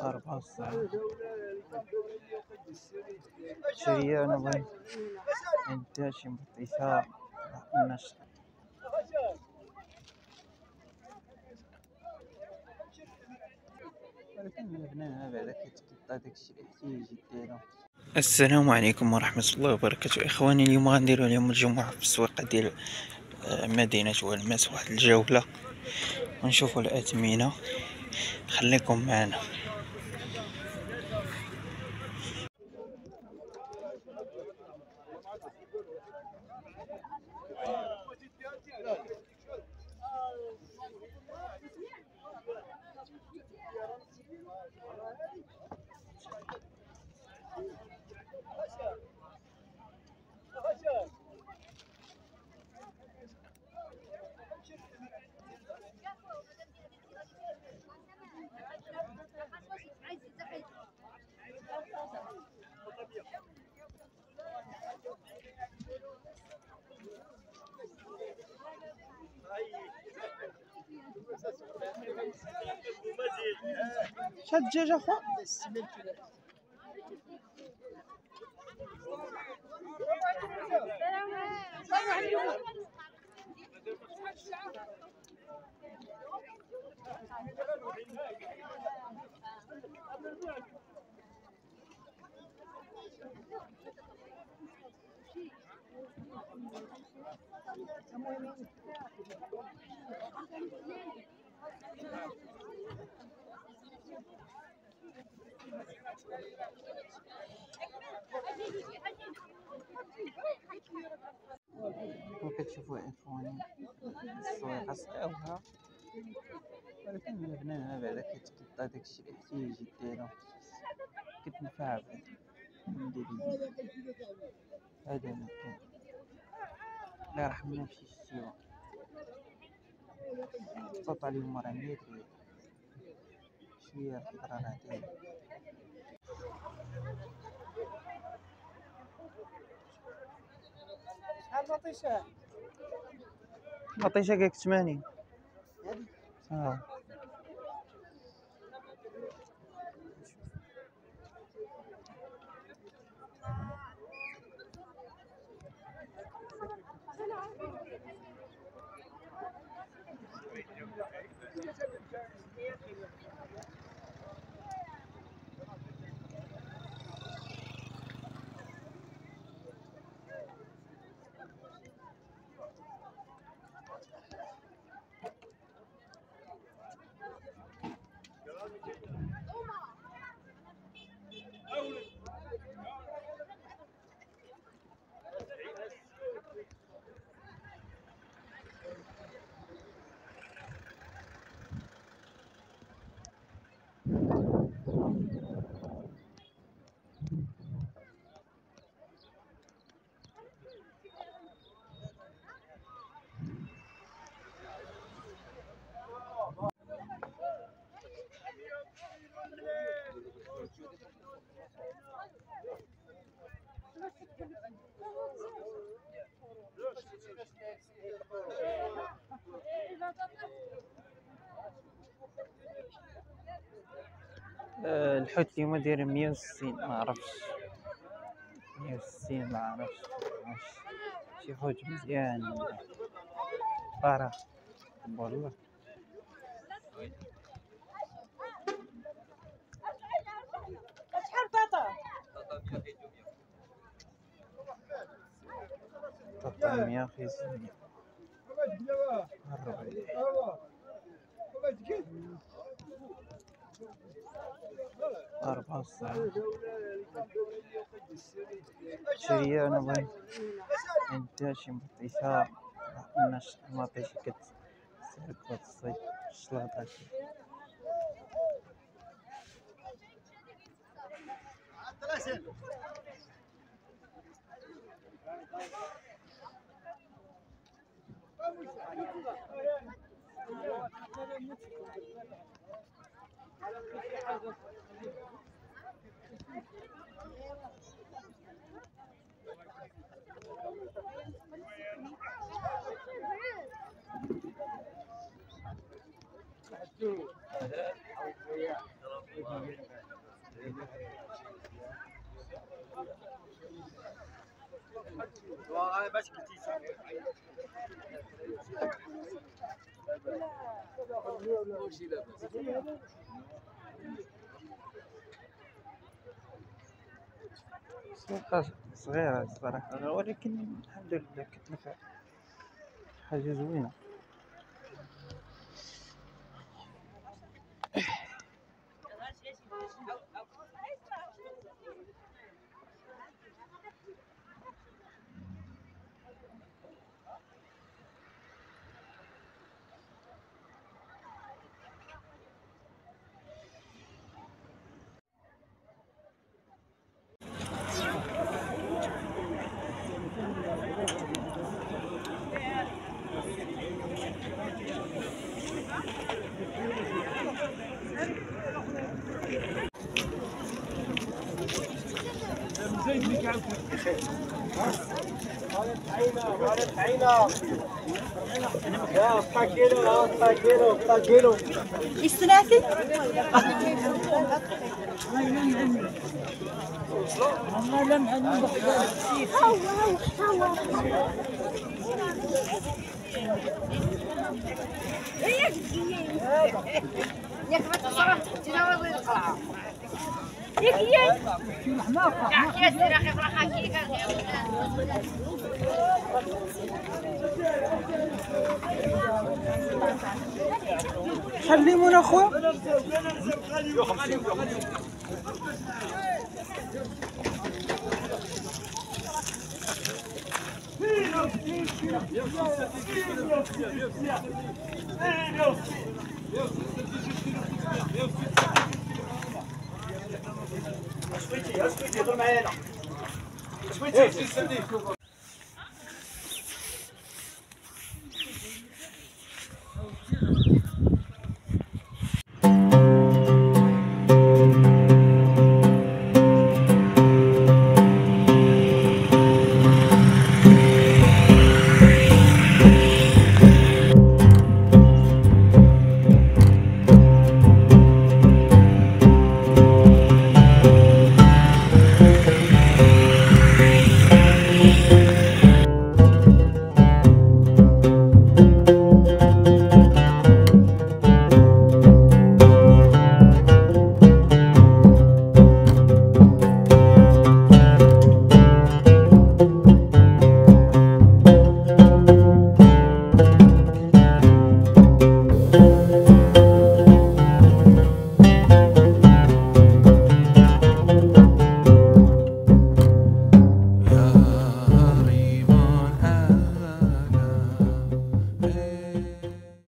أربعة ساعات سريع نظن إنتاج بإثارة النشر. السلام عليكم ورحمة الله وبركاته إخواني. اليوم غنديرو اليوم الجمعة في السويقة ديال مدينة والماس واحد الجولة ونشوفوا الأثمنة، خليكم معنا. شحال الدجاج اخويا؟ وكتشوفوا اخواني السويقه سقاوها، ولكن ملي بناها بعدا كيتقطع داكشي اللي احتياج ديالو كتنفع به. هذا المكان لا رحمنا فيه السوا صوت عليهم راه 100 ريال شويه الخضره راه دايره. مطيشه مطيشه كاك 80 ها الحوت اليوم داير 160، ما عرفش شي حوت مزيان طارة والله. شحال طاطا 150 أربعة ساعات سريع نظن إنتاج مطيشة مطيشة كتسهل كتصيد الشلاطة. سلطة صغيرة الصراحة، ولكن الحمد لله كتنفع، حاجة زوينة. خليمونا اخويا شويتي، شويتي، ضل معايا هنا شويتي، شويتي،